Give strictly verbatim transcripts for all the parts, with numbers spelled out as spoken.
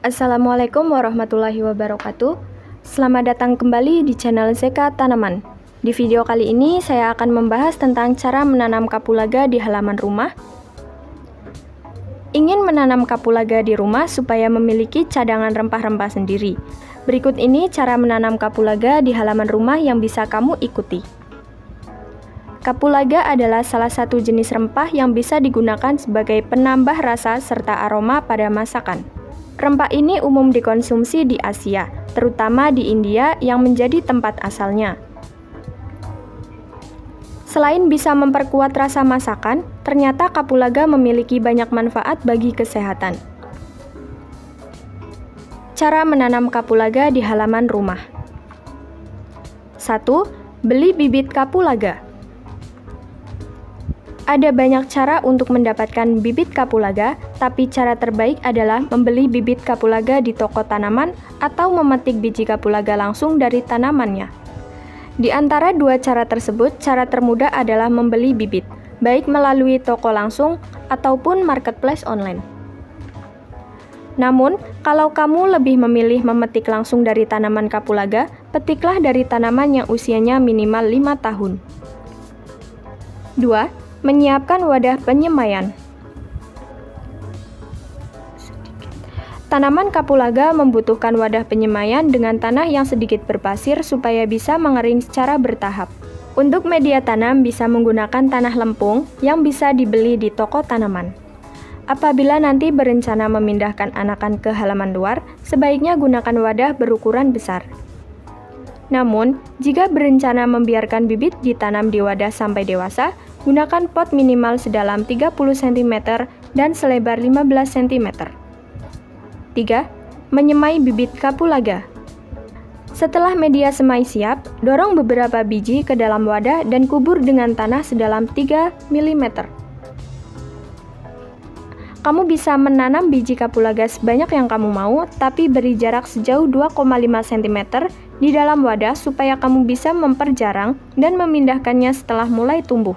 Assalamualaikum warahmatullahi wabarakatuh. Selamat datang kembali di channel Z K Tanaman. Di video kali ini saya akan membahas tentang cara menanam kapulaga di halaman rumah. Ingin menanam kapulaga di rumah supaya memiliki cadangan rempah-rempah sendiri. Berikut ini cara menanam kapulaga di halaman rumah yang bisa kamu ikuti. Kapulaga adalah salah satu jenis rempah yang bisa digunakan sebagai penambah rasa serta aroma pada masakan. Rempah ini umum dikonsumsi di Asia, terutama di India yang menjadi tempat asalnya. Selain bisa memperkuat rasa masakan, ternyata kapulaga memiliki banyak manfaat bagi kesehatan. Cara menanam kapulaga di halaman rumah. Satu. Beli bibit kapulaga. Ada banyak cara untuk mendapatkan bibit kapulaga, tapi cara terbaik adalah membeli bibit kapulaga di toko tanaman atau memetik biji kapulaga langsung dari tanamannya. Di antara dua cara tersebut, cara termudah adalah membeli bibit, baik melalui toko langsung ataupun marketplace online. Namun, kalau kamu lebih memilih memetik langsung dari tanaman kapulaga, petiklah dari tanaman yang usianya minimal lima tahun. Dua. Menyiapkan wadah penyemaian. Tanaman kapulaga membutuhkan wadah penyemaian dengan tanah yang sedikit berpasir supaya bisa mengering secara bertahap. Untuk media tanam bisa menggunakan tanah lempung yang bisa dibeli di toko tanaman. Apabila nanti berencana memindahkan anakan ke halaman luar, sebaiknya gunakan wadah berukuran besar. Namun, jika berencana membiarkan bibit ditanam di wadah sampai dewasa, gunakan pot minimal sedalam tiga puluh sentimeter dan selebar lima belas sentimeter. Tiga. Menyemai bibit kapulaga. Setelah media semai siap, dorong beberapa biji ke dalam wadah dan kubur dengan tanah sedalam tiga milimeter. Kamu bisa menanam biji kapulaga sebanyak yang kamu mau, tapi beri jarak sejauh dua koma lima sentimeter di dalam wadah supaya kamu bisa memperjarang dan memindahkannya setelah mulai tumbuh.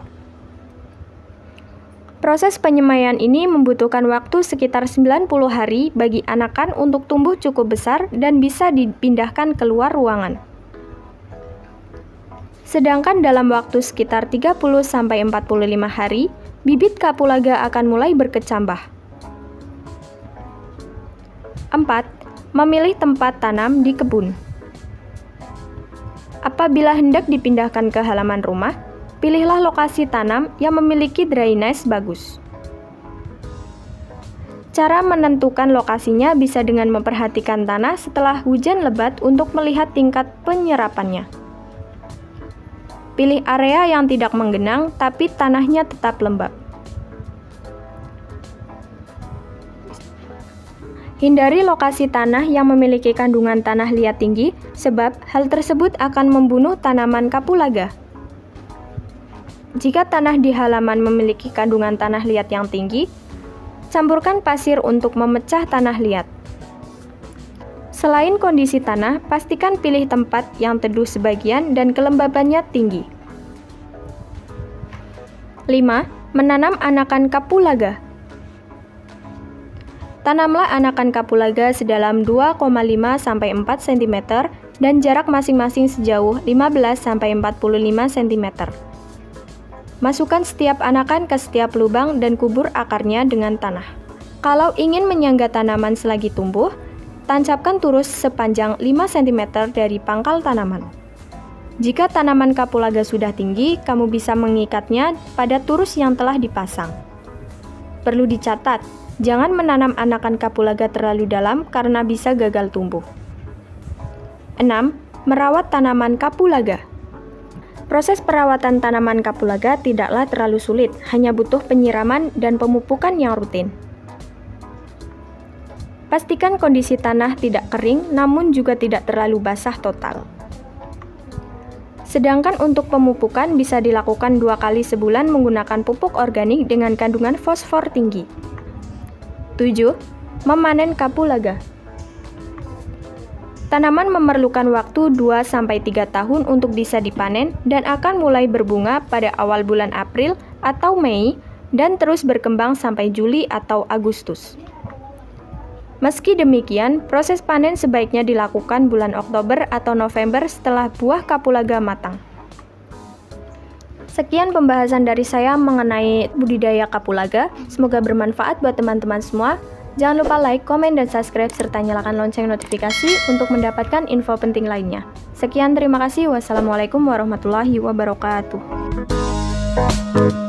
Proses penyemaian ini membutuhkan waktu sekitar sembilan puluh hari bagi anakan untuk tumbuh cukup besar dan bisa dipindahkan keluar ruangan. Sedangkan dalam waktu sekitar tiga puluh sampai empat puluh lima hari, bibit kapulaga akan mulai berkecambah. Empat. Memilih tempat tanam di kebun. Apabila hendak dipindahkan ke halaman rumah, pilihlah lokasi tanam yang memiliki drainase bagus. Cara menentukan lokasinya bisa dengan memperhatikan tanah setelah hujan lebat untuk melihat tingkat penyerapannya. Pilih area yang tidak menggenang, tapi tanahnya tetap lembab. Hindari lokasi tanah yang memiliki kandungan tanah liat tinggi, sebab hal tersebut akan membunuh tanaman kapulaga. Jika tanah di halaman memiliki kandungan tanah liat yang tinggi, campurkan pasir untuk memecah tanah liat. Selain kondisi tanah, pastikan pilih tempat yang teduh sebagian dan kelembabannya tinggi. Lima. Menanam anakan kapulaga. Tanamlah anakan kapulaga sedalam dua koma lima sampai empat sentimeter dan jarak masing-masing sejauh lima belas sampai empat puluh lima sentimeter. Masukkan setiap anakan ke setiap lubang dan kubur akarnya dengan tanah. Kalau ingin menyangga tanaman selagi tumbuh, tancapkan turus sepanjang lima sentimeter dari pangkal tanaman. Jika tanaman kapulaga sudah tinggi, kamu bisa mengikatnya pada turus yang telah dipasang. Perlu dicatat, jangan menanam anakan kapulaga terlalu dalam karena bisa gagal tumbuh. Enam. Merawat tanaman kapulaga. Proses perawatan tanaman kapulaga tidaklah terlalu sulit, hanya butuh penyiraman dan pemupukan yang rutin. Pastikan kondisi tanah tidak kering, namun juga tidak terlalu basah total. Sedangkan untuk pemupukan bisa dilakukan dua kali sebulan menggunakan pupuk organik dengan kandungan fosfor tinggi. Tujuh. Memanen kapulaga. Tanaman memerlukan waktu dua sampai tiga tahun untuk bisa dipanen dan akan mulai berbunga pada awal bulan April atau Mei dan terus berkembang sampai Juli atau Agustus. Meski demikian, proses panen sebaiknya dilakukan bulan Oktober atau November setelah buah kapulaga matang. Sekian pembahasan dari saya mengenai budidaya kapulaga. Semoga bermanfaat buat teman-teman semua. Jangan lupa like, komen, dan subscribe, serta nyalakan lonceng notifikasi untuk mendapatkan info penting lainnya. Sekian, terima kasih. Wassalamualaikum warahmatullahi wabarakatuh.